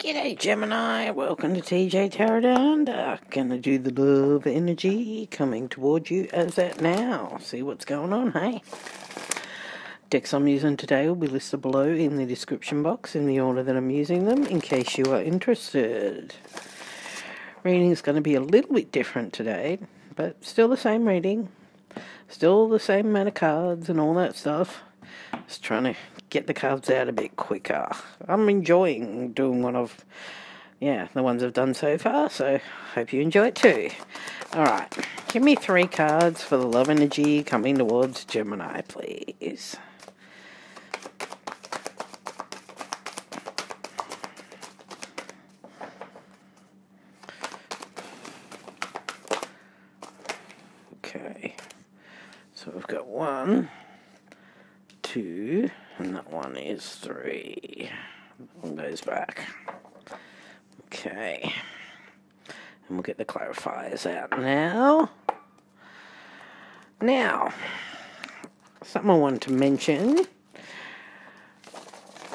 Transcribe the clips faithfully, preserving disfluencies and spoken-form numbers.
G'day Gemini, welcome to T J Tarot Down Under. Gonna do the love energy coming towards you as at now. See what's going on, hey? Decks I'm using today will be listed below in the description box in the order that I'm using them in case you are interested. Reading is going to be a little bit different today, but still the same reading. Still the same amount of cards and all that stuff. Just trying to get the cards out a bit quicker. I'm enjoying doing one of, yeah, the ones I've done so far, so hope you enjoy it too. Alright, give me three cards for the love energy coming towards Gemini, please. Okay, so we've got one, two, and that one is three. That one goes back. Okay. And we'll get the clarifiers out now. Now, something I wanted to mention.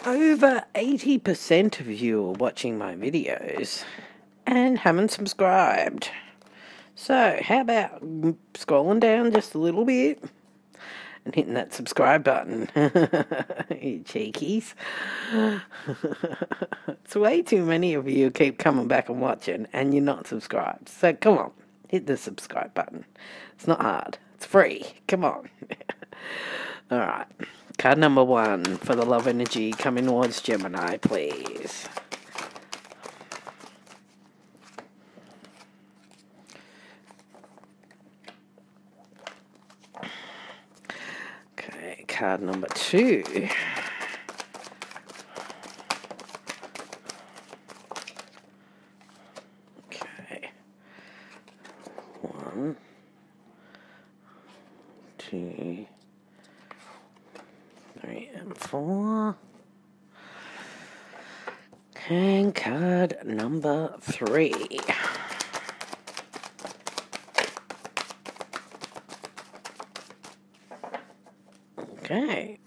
Over eighty percent of you are watching my videos and haven't subscribed. So, how about scrolling down just a little bit and hitting that subscribe button? You cheekies. It's way too many of you keep coming back and watching and you're not subscribed. So come on, hit the subscribe button. It's not hard. It's free. Come on. Alright. Card number one for the love energy coming towards Gemini, please. Card number two. Okay. One, two, three, and four. And card number three. Okay.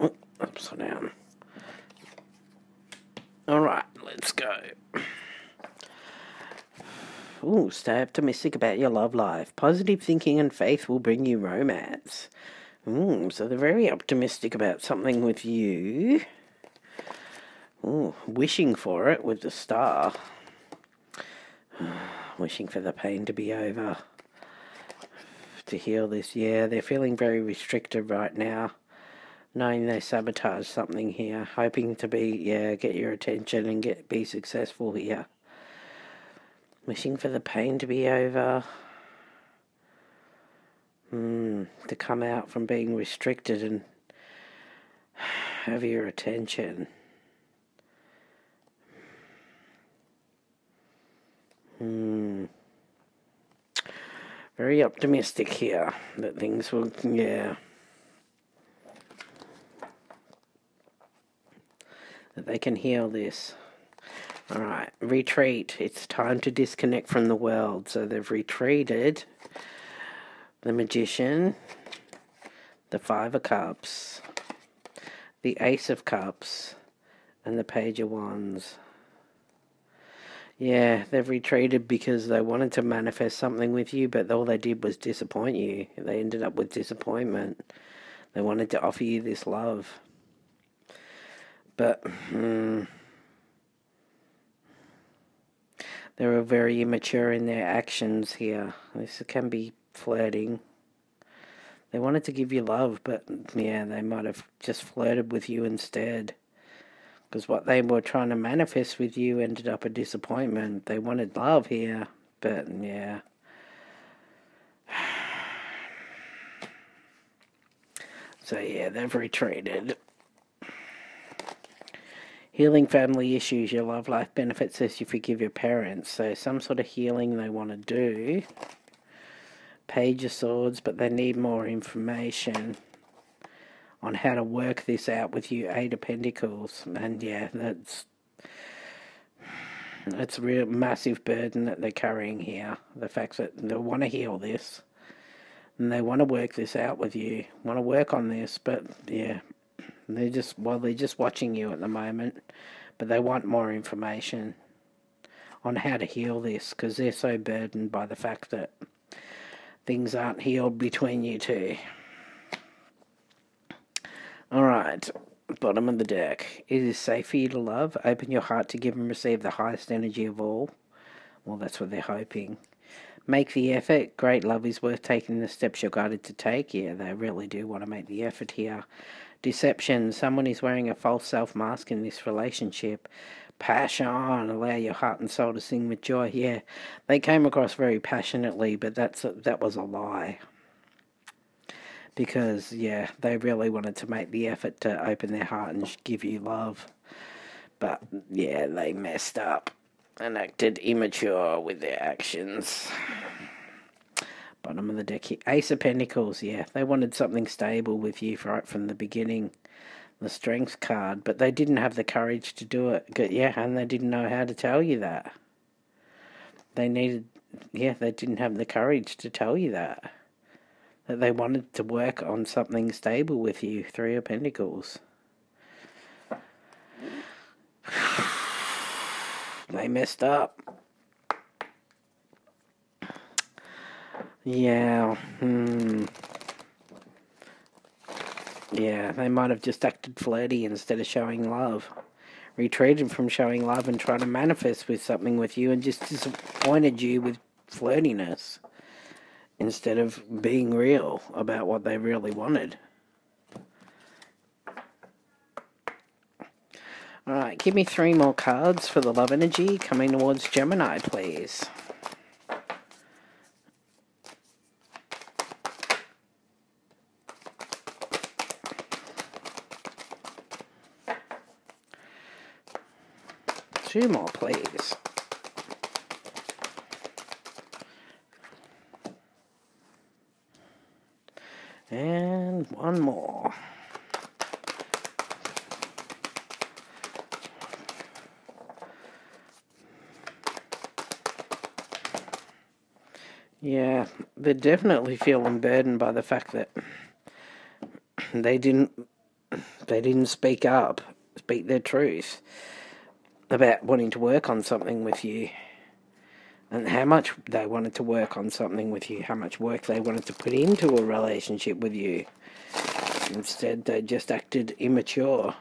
Oh, upside down. Alright, let's go. Ooh, stay optimistic about your love life. Positive thinking and faith will bring you romance. Ooh, so they're very optimistic about something with you. Ooh, wishing for it with the star. Wishing for the pain to be over. To heal this, yeah, they're feeling very restricted right now, knowing they sabotage something here, hoping to be, yeah, get your attention and get be successful here. Wishing for the pain to be over, mm, to come out from being restricted and have your attention. Hmm. Very optimistic here that things will, yeah, that they can heal this. Alright, retreat. It's time to disconnect from the world. So they've retreated. The Magician, the Five of Cups, the Ace of Cups, and the Page of Wands. Yeah, they've retreated because they wanted to manifest something with you, but all they did was disappoint you. They ended up with disappointment. They wanted to offer you this love. But, mm, they were very immature in their actions here. This can be flirting. They wanted to give you love, but, yeah, they might have just flirted with you instead. Because what they were trying to manifest with you ended up a disappointment. They wanted love here, but yeah. So yeah, they've retreated. Healing family issues, your love life benefits as you forgive your parents. So some sort of healing they want to do. Page of Swords, but they need more information on how to work this out with you. Eight of Pentacles, and yeah, that's that's a real massive burden that they're carrying here. The fact that they want to heal this, and they want to work this out with you, want to work on this, but yeah, They just, well, they're just watching you at the moment, but they want more information on how to heal this, because they're so burdened by the fact that things aren't healed between you two. Alright, bottom of the deck. It is safe for you to love. Open your heart to give and receive the highest energy of all. Well, that's what they're hoping. Make the effort. Great love is worth taking the steps you're guided to take. Yeah, they really do want to make the effort here. Deception. Someone is wearing a false self-mask in this relationship. Passion. Allow your heart and soul to sing with joy. Yeah, they came across very passionately, but that's a, that was a lie. Because, yeah, they really wanted to make the effort to open their heart and give you love. But, yeah, they messed up and acted immature with their actions. Bottom of the deck here. Ace of Pentacles, yeah. They wanted something stable with you right from the beginning. The Strength card. But they didn't have the courage to do it. Yeah, and they didn't know how to tell you that. They needed... Yeah, they didn't have the courage to tell you that. That they wanted to work on something stable with you. Three of Pentacles. They messed up. Yeah. Hmm. Yeah, they might have just acted flirty instead of showing love. Retreated from showing love and trying to manifest with something with you and just disappointed you with flirtiness. Instead of being real about what they really wanted. Alright, give me three more cards for the love energy coming towards Gemini, please. Two more, please. And one more. Yeah, they're definitely feeling burdened by the fact that they didn't they didn't speak up, speak their truth about wanting to work on something with you. And how much they wanted to work on something with you. How much work they wanted to put into a relationship with you. Instead, they just acted immature.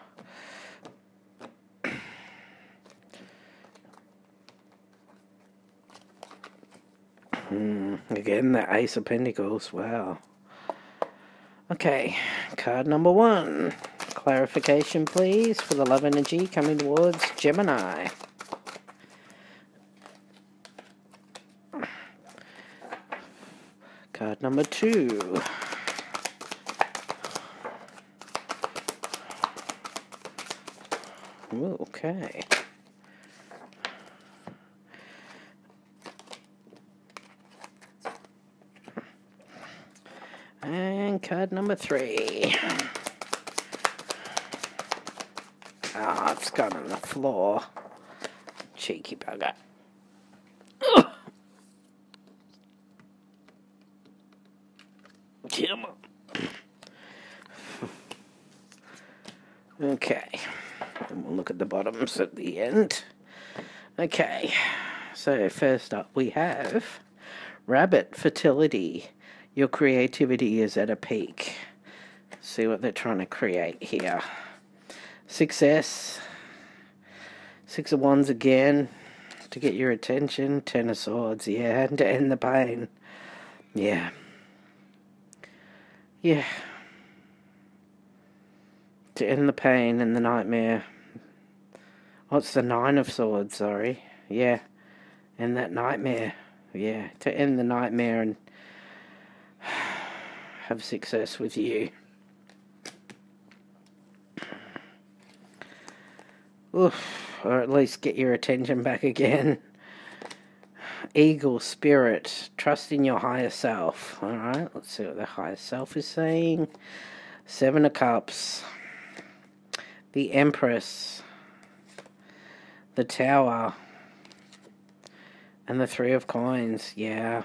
Mm, again, the Ace of Pentacles. Wow. Okay. Card number one. Clarification, please, for the love energy coming towards Gemini. Card number two. Ooh, okay. And card number three. Ah, oh, it's gone on the floor. Cheeky bugger. Okay, and we'll look at the bottoms at the end. Okay, so first up we have Rabbit, fertility. Your creativity is at a peak. See what they're trying to create here. Success. Six of Wands again to get your attention. Ten of Swords, yeah, and to end the pain. Yeah. Yeah. To end the pain and the nightmare. What's the Nine of Swords, sorry. Yeah. And that nightmare. Yeah. To end the nightmare and have success with you. Oof. Or at least get your attention back again. Eagle, spirit. Trust in your higher self. Alright, let's see what the higher self is saying. Seven of Cups. The Empress, the Tower, and the Three of Coins, yeah.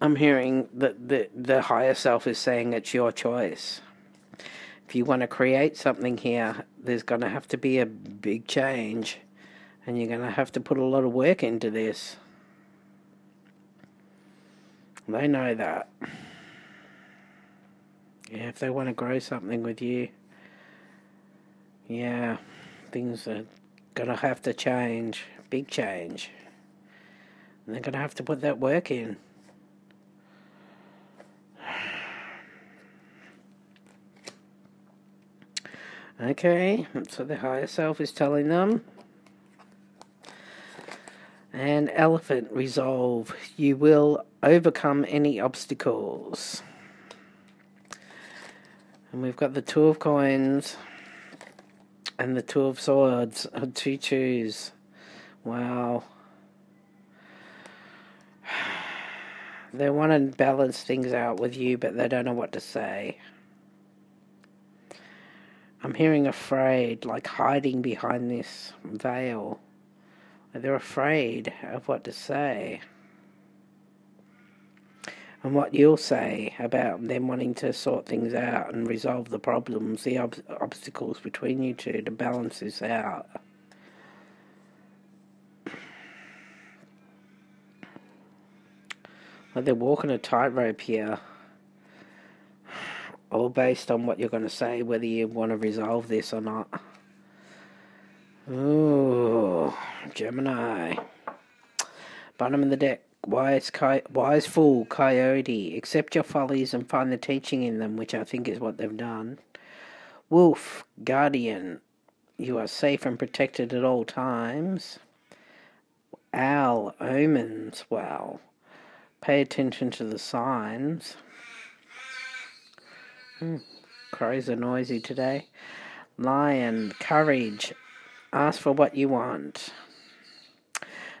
I'm hearing that the, the higher self is saying it's your choice. If you want to create something here, there's going to have to be a big change. And you're going to have to put a lot of work into this. They know that. Yeah, if they want to grow something with you, yeah, things are going to have to change. Big change. And they're going to have to put that work in. Okay, so the higher self is telling them. And elephant resolve. You will overcome any obstacles. And we've got the Two of Coins and the Two of Swords. Two twos. Wow. They want to balance things out with you, but they don't know what to say. I'm hearing afraid, like hiding behind this veil. They're afraid of what to say. And what you'll say about them wanting to sort things out and resolve the problems, the ob obstacles between you two to balance this out. Like they're walking a tightrope here. All based on what you're going to say, whether you want to resolve this or not. Ooh, Gemini. Bottom of the deck. Wise, wise fool, coyote, accept your follies and find the teaching in them, which I think is what they've done. Wolf, guardian, you are safe and protected at all times. Owl, omens, wow. Pay attention to the signs. Hmm, crows are noisy today. Lion, courage, ask for what you want.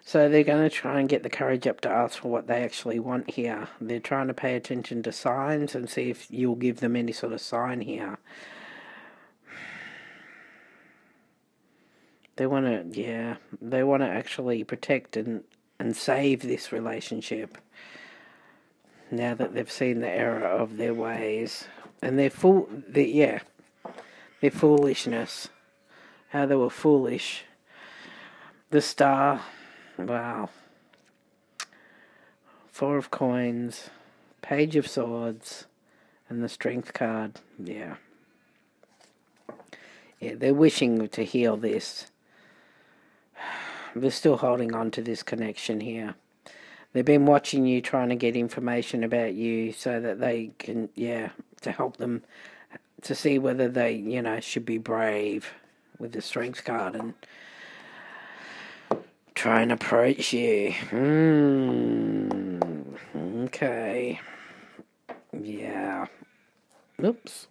So they're going to try and get the courage up to ask for what they actually want here. They're trying to pay attention to signs and see if you'll give them any sort of sign here. They want to, yeah, they want to actually protect and, and save this relationship. Now that they've seen the error of their ways. And they're fool, they're, yeah, their foolishness. How they were foolish. The star. Wow. Four of Coins, Page of Swords, and the Strength card. Yeah. Yeah, they're wishing to heal this. They're still holding on to this connection here. They've been watching you, trying to get information about you so that they can, yeah, to help them to see whether they, you know, should be brave with the Strength card and try and approach you. Hmm. Okay. Yeah. Oops.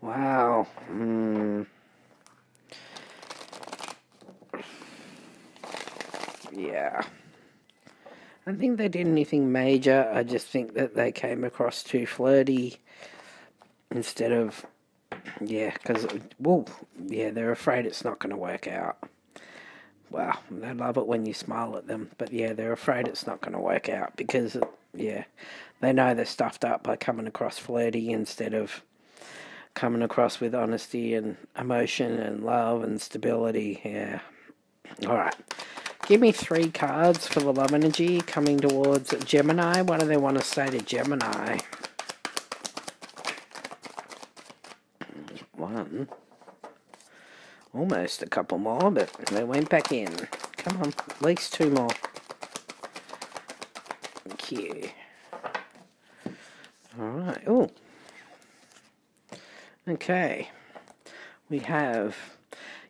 Wow. Hmm. Yeah. I don't think they did anything major. I just think that they came across too flirty instead of, yeah, because, whoa, yeah, they're afraid it's not going to work out. Wow, they love it when you smile at them, but yeah, they're afraid it's not going to work out because, yeah, they know they're stuffed up by coming across flirty instead of coming across with honesty and emotion and love and stability. Yeah. All right. Give me three cards for the love energy coming towards Gemini. What do they want to say to Gemini? One. Almost a couple more, but they went back in. Come on, at least two more. Thank you. Alright, oh. Okay. We have...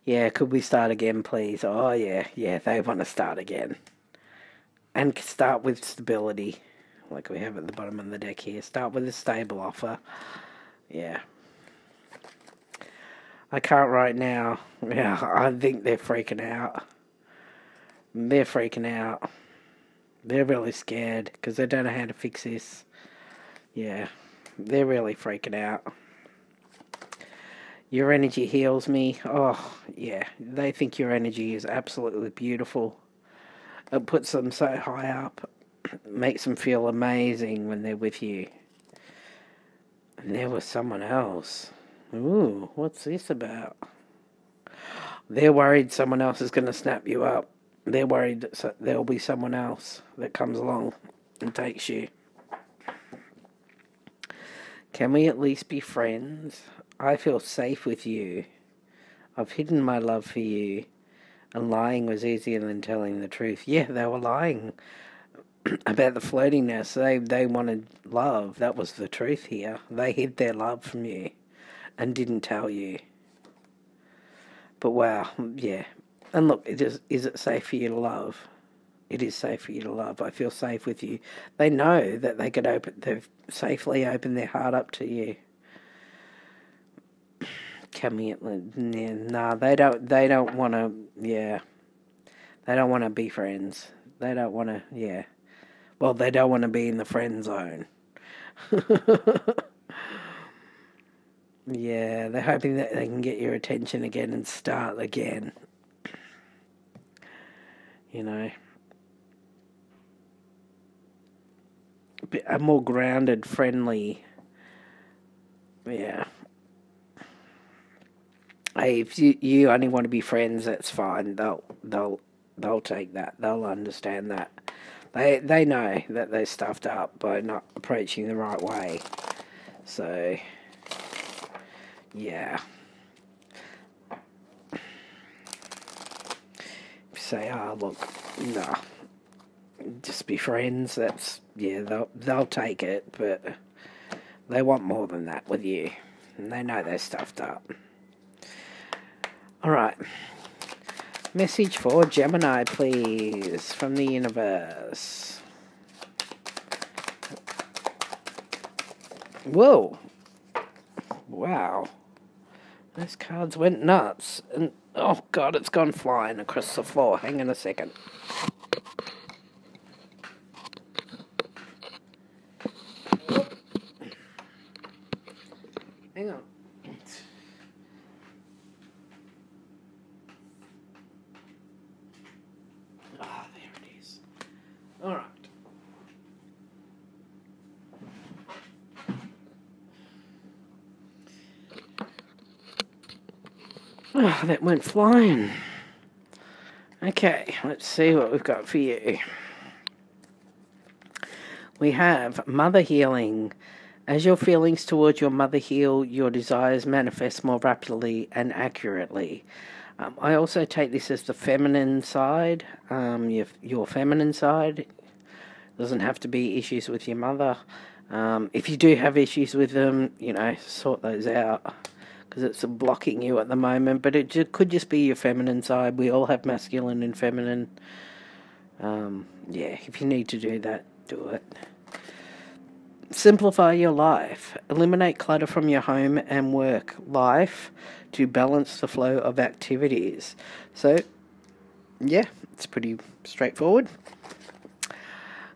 Yeah, could we start again, please? Oh, yeah, yeah, they want to start again. And start with stability, like we have at the bottom of the deck here. Start with a stable offer. Yeah. I can't right now. Yeah, I think they're freaking out. They're freaking out. They're really scared, because they don't know how to fix this. Yeah, they're really freaking out. Your energy heals me. Oh, yeah. They think your energy is absolutely beautiful. It puts them so high up. Makes them feel amazing when they're with you. And there was someone else. Ooh, what's this about? They're worried someone else is going to snap you up. They're worried that there'll be someone else that comes along and takes you. Can we at least be friends? I feel safe with you. I've hidden my love for you. And lying was easier than telling the truth. Yeah, they were lying about the flirtiness. They, they wanted love. That was the truth here. They hid their love from you and didn't tell you. But wow, yeah. And look, it is, is it safe for you to love? It is safe for you to love. I feel safe with you. They know that they could open, they've safely opened their heart up to you. Coming at yeah, nah, they don't. They don't want to. Yeah, they don't want to be friends. They don't want to. Yeah, well, they don't want to be in the friend zone. Yeah, they're hoping that they can get your attention again and start again. You know, a more grounded, friendly. Yeah. Hey, if you, you only want to be friends, that's fine. They'll they'll they'll take that. They'll understand that. They they know that they stuffed up by not approaching the right way. So yeah. If you say, oh look, no. Just be friends, that's yeah, they'll they'll take it, but they want more than that with you. And they know they're stuffed up. Alright, message for Gemini, please, from the universe. Whoa! Wow. Those cards went nuts. And oh god, it's gone flying across the floor. Hang on a second. Hang on. Oh, that went flying. Okay, let's see what we've got for you. We have Mother Healing. As your feelings towards your mother heal, your desires manifest more rapidly and accurately. Um, I also take this as the feminine side, um, your, your feminine side. Doesn't have to be issues with your mother. Um, if you do have issues with them, you know, sort those out. Because it's blocking you at the moment, but it just, could just be your feminine side. We all have masculine and feminine. Um, yeah, if you need to do that, do it. Simplify your life. Eliminate clutter from your home and work life to balance the flow of activities. So, yeah, it's pretty straightforward.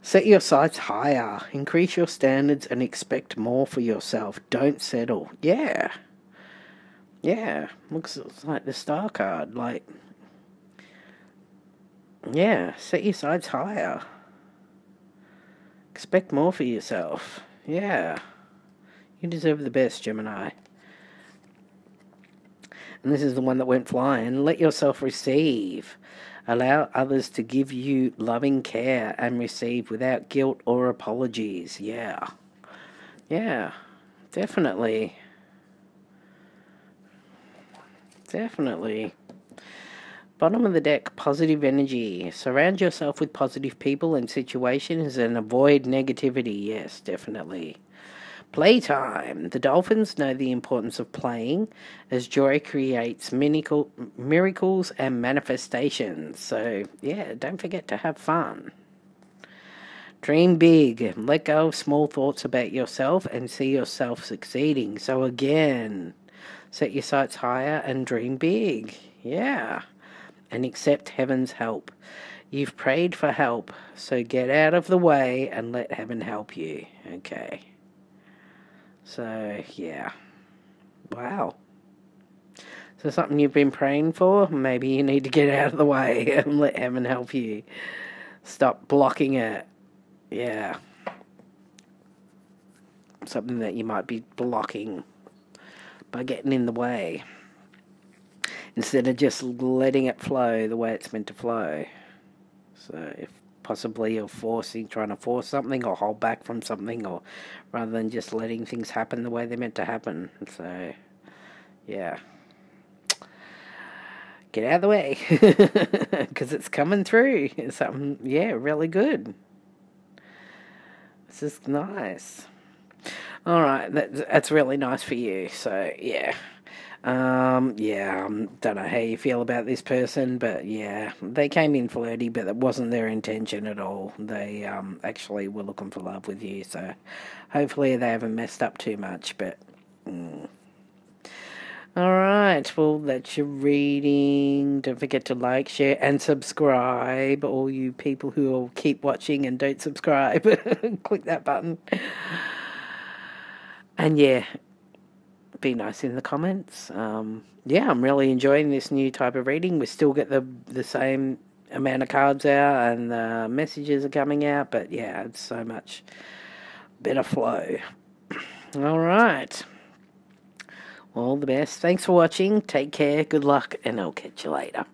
Set your sights higher. Increase your standards and expect more for yourself. Don't settle. Yeah. Yeah, looks like the star card, like, yeah, set your sights higher, expect more for yourself, yeah, you deserve the best, Gemini. And this is the one that went flying. Let yourself receive, allow others to give you loving care and receive without guilt or apologies, yeah, yeah, definitely. Definitely. Bottom of the deck, positive energy. Surround yourself with positive people and situations and avoid negativity. Yes, definitely. Playtime. The dolphins know the importance of playing as joy creates miracle, miracles and manifestations. So, yeah, don't forget to have fun. Dream big. Let go of small thoughts about yourself and see yourself succeeding. So, again, set your sights higher and dream big. Yeah. And accept heaven's help. You've prayed for help, so get out of the way and let heaven help you. Okay. So, yeah. Wow. Is there something you've been praying for? Maybe you need to get out of the way and let heaven help you. Stop blocking it. Yeah. Something that you might be blocking by getting in the way, instead of just letting it flow the way it's meant to flow. So if possibly you're forcing, trying to force something or hold back from something, or rather than just letting things happen the way they're meant to happen. So, yeah. Get out of the way, because it's coming through. It's something, yeah, really good. This is nice. All right, that, that's really nice for you. So, yeah. Um, yeah, I don't know how you feel about this person, but yeah, they came in flirty, but that wasn't their intention at all. They, um, actually were looking for love with you, so hopefully they haven't messed up too much, but, mm. Alright, well, that's your reading. Don't forget to like, share, and subscribe, all you people who will keep watching and don't subscribe. Click that button. And yeah, be nice in the comments. Um, yeah, I'm really enjoying this new type of reading. We still get the the same amount of cards out, and the messages are coming out, but yeah, it's so much better flow. All right, all the best. Thanks for watching. Take care. Good luck, and I'll catch you later.